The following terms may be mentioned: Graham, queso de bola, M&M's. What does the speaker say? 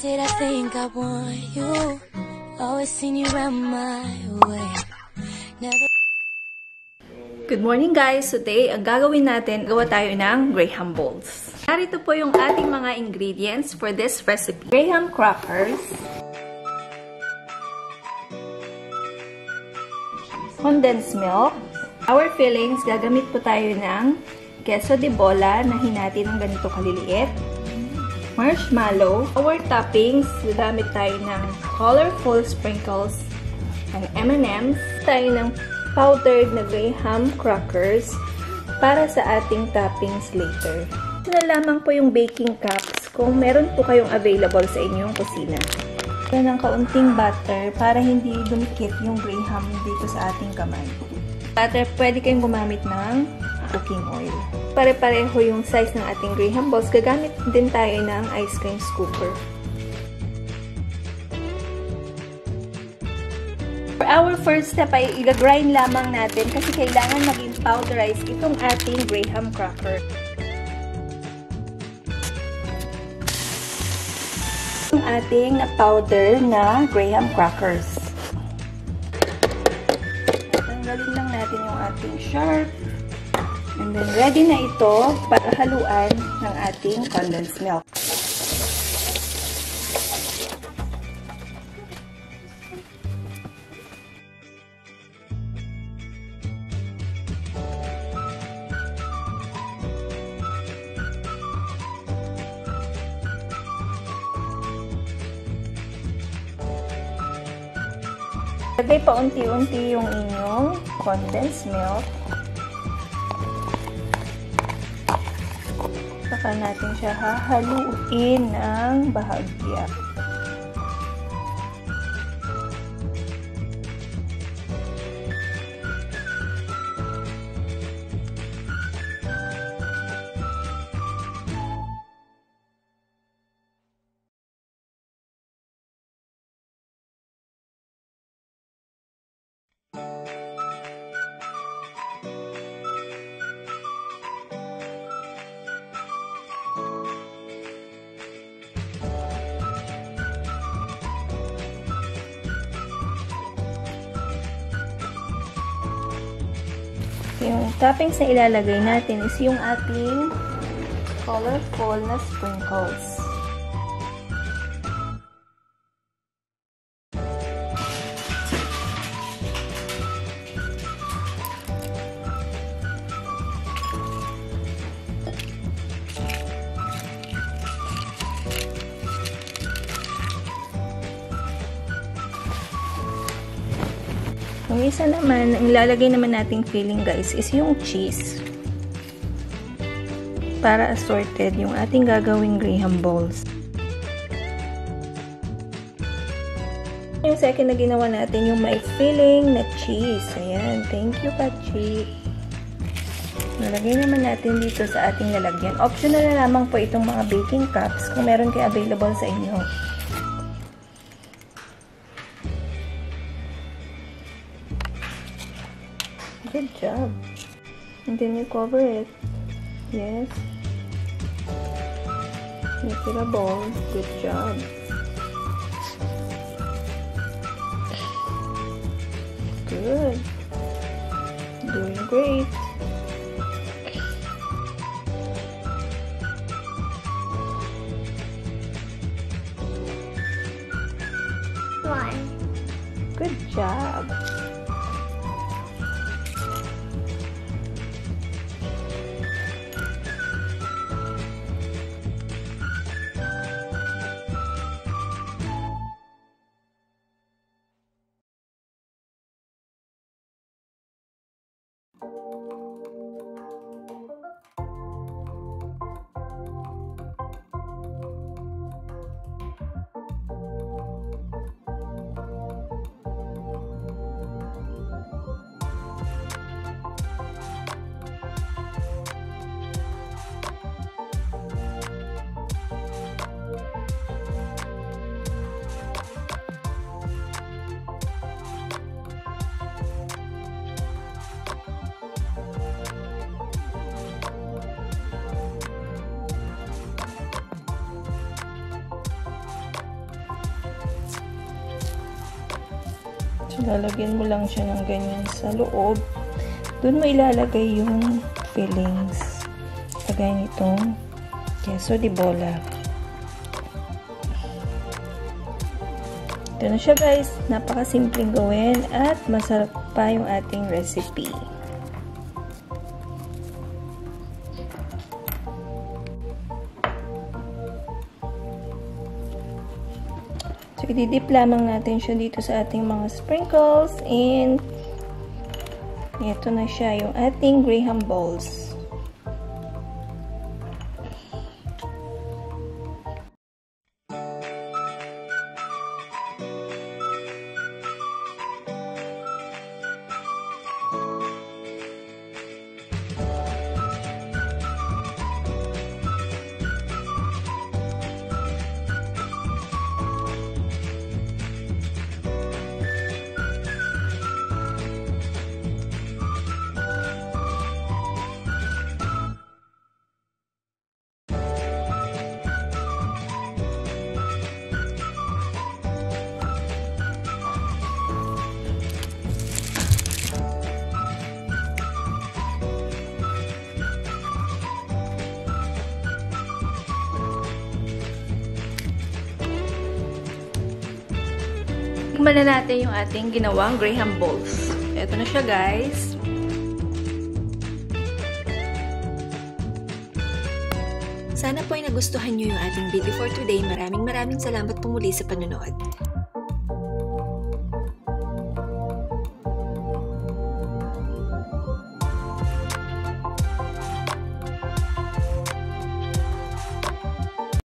did I think I want you? Always seen you around my way. Never. Good morning guys! Today, ang gagawin natin, gawa tayo ng graham balls. Narito po yung ating mga ingredients for this recipe. Graham crackers, condensed milk, our fillings, gagamit po tayo ng queso de bola na hinati ng ganito kaliliit, marshmallow, our toppings, gagamit tayo ng colorful sprinkles, and M&M's, tayo ng powdered na graham crackers para sa ating toppings later. Ito na lamang po yung baking cups kung meron po kayong available sa inyong kusina. Ito ng kaunting butter para hindi dumikit yung graham dito sa ating kamay. Butter, pwede kayong gumamit ng cooking oil. Pare-pareho yung size ng ating graham balls. Gagamit din tayo ng ice cream scooper. For our first step ay i-grind lamang natin kasi kailangan maging powderized itong ating graham cracker. Ating powder na graham crackers. Tanggalin lang natin yung ating sharp. And then ready na ito para haluan ng ating condensed milk. Lagay pa unti-unti yung inyong condensed milk. Saka natin siya hahaluin ng bahagya. Yung toppings na ilalagay natin is yung ating colorful na sprinkles. Yung isa naman, ang ilalagay naman nating filling guys is yung cheese. Para assorted yung ating gagawing graham balls. Yung second na ginawa natin yung may filling na cheese. Ayan, thank you Pachi. Nalagay naman natin dito sa ating lalagyan. Optional na lamang po itong mga baking cups kung meron kayo available sa inyo. Good job. And then you cover it. Yes. Make it a ball. Good job. Good. Doing great. One. Good job. Lalagyan mo lang siya ng ganyan sa loob. Doon mo ilalagay yung fillings. Lagay nitong queso de bola. Ito na siya guys. Napakasimpleng gawin at masarap pa yung ating recipe. So, ididip lamang natin siya dito sa ating mga sprinkles and ito na siya yung ating graham balls. Tikman na natin yung ating ginawang graham balls. Ito na siya guys. Sana po ay nagustuhan nyo yung ating video for today. Maraming salamat po muli sa panonood.